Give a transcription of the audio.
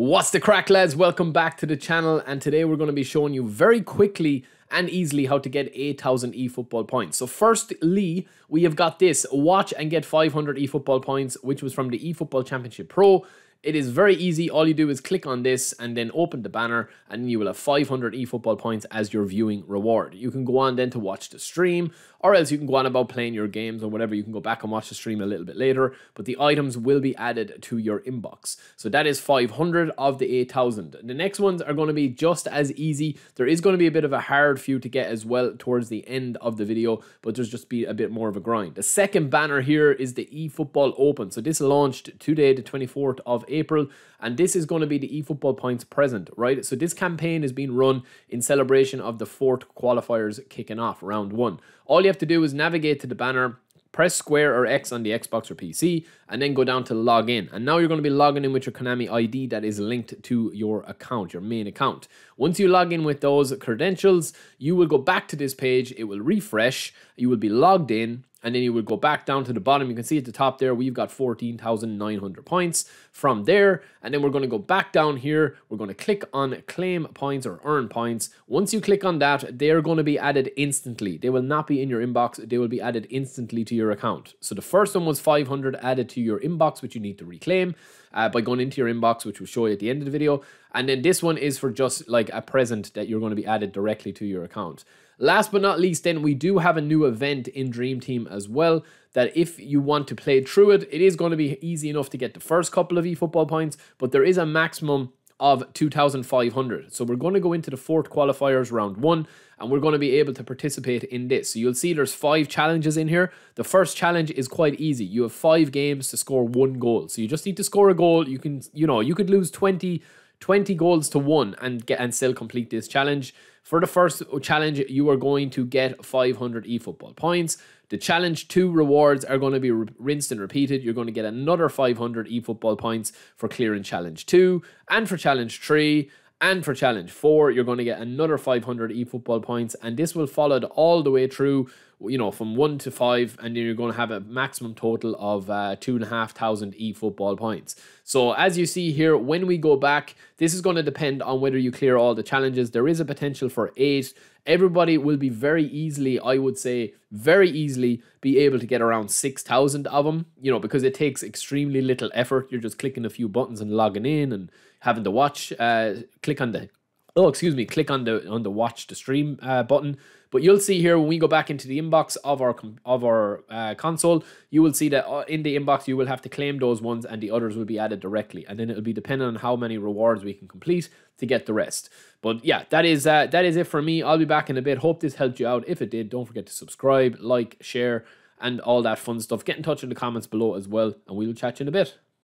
What's the crack, lads? Welcome back to the channel, and today we're going to be showing you very quickly and easily how to get 8,000 eFootball points. So firstly, we have got this watch and get 500 eFootball points, which was from the eFootball Championship Pro. It is very easy. All you do is click on this and then open the banner, and you will have 500 eFootball points as your viewing reward. You can go on then to watch the stream, or else you can go on about playing your games or whatever. You can go back and watch the stream a little bit later, but the items will be added to your inbox. So that is 500 of the 8,000. The next ones are going to be just as easy. There is going to be a bit of a hard few to get as well towards the end of the video, but there's just be a bit more of a grind. The second banner here is the eFootball Open. So this launched today, the 24th of April, and this is going to be the eFootball points present, right? So this campaign is being run in celebration of the fourth qualifiers kicking off round one. All you have to do is navigate to the banner, press square or X on the Xbox or PC, and then go down to log in. And now you're going to be logging in with your Konami ID that is linked to your account, your main account. Once you log in with those credentials, you will go back to this page. It will refresh. You will be logged in. And then you would go back down to the bottom. You can see at the top there, we've got 14,900 points from there. And then we're going to go back down here. We're going to click on claim points or earn points. Once you click on that, they're going to be added instantly. They will not be in your inbox. They will be added instantly to your account. So the first one was 500 added to your inbox, which you need to reclaim by going into your inbox, which we'll show you at the end of the video. And then this one is for just like a present that you're going to be added directly to your account. Last but not least, then we do have a new event in Dream Team as well, that if you want to play through it, it is going to be easy enough to get the first couple of eFootball points, but there is a maximum of 2,500. So we're going to go into the fourth qualifiers round one, and we're going to be able to participate in this. So you'll see there's 5 challenges in here. The first challenge is quite easy. You have 5 games to score 1 goal. So you just need to score a goal. You can, you know, you could lose 20 goals to 1 and still complete this challenge. For the first challenge, you are going to get 500 eFootball points. The challenge 2 rewards are going to be rinsed and repeated. You're going to get another 500 eFootball points for clearing challenge 2, and for challenge 3, and for challenge 4, you're going to get another 500 eFootball points, and this will follow all the way through, you know, from 1 to 5, and then you're going to have a maximum total of 2,500 eFootball points. So as you see here, when we go back, this is going to depend on whether you clear all the challenges. There is a potential for 8. Everybody will be very easily, I would say, very easily be able to get around 6,000 of them, you know, because it takes extremely little effort. You're just clicking a few buttons and logging in and having to watch, click on the watch the stream button. But you'll see here when we go back into the inbox of our console, you will see that in the inbox you will have to claim those ones, and the others will be added directly. And then it'll be dependent on how many rewards we can complete to get the rest. But yeah, that is it for me. I'll be back in a bit. Hope this helped you out. If it did, don't forget to subscribe, like, share, and all that fun stuff. Get in touch in the comments below as well, and we will chat you in a bit.